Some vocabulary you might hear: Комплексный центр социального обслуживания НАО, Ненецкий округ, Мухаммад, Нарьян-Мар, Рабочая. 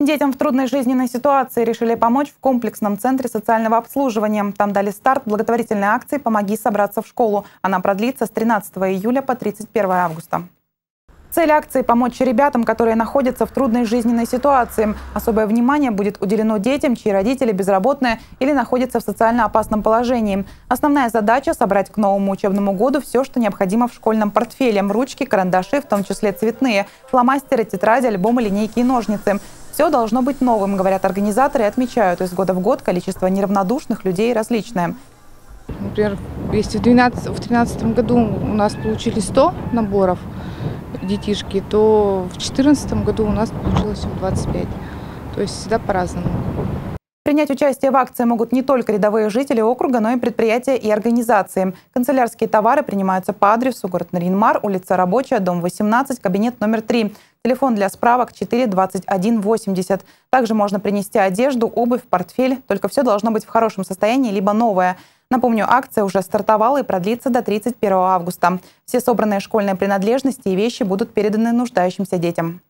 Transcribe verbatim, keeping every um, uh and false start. Детям в трудной жизненной ситуации решили помочь в комплексном центре социального обслуживания. Там дали старт благотворительной акции «Помоги собраться в школу». Она продлится с тринадцатого июля по тридцать первое августа. Цель акции – помочь ребятам, которые находятся в трудной жизненной ситуации. Особое внимание будет уделено детям, чьи родители безработные или находятся в социально опасном положении. Основная задача – собрать к новому учебному году все, что необходимо в школьном портфеле. Ручки, карандаши, в том числе цветные, фломастеры, тетради, альбомы, линейки и ножницы. Все должно быть новым, говорят организаторы, и отмечают, из года в год количество неравнодушных людей различное. Например, если в двенадцатом, в тринадцатом году у нас получили сто наборов, детишки, то в две тысячи четырнадцатом году у нас получилось двадцать пять. То есть всегда по-разному. Принять участие в акции могут не только рядовые жители округа, но и предприятия и организации. Канцелярские товары принимаются по адресу: город Нарьян-Мар, улица Рабочая, дом восемнадцать, кабинет номер три. Телефон для справок четыре двадцать один восемьдесят. Также можно принести одежду, обувь, портфель. Только все должно быть в хорошем состоянии, либо новое. Напомню, акция уже стартовала и продлится до тридцать первого августа. Все собранные школьные принадлежности и вещи будут переданы нуждающимся детям.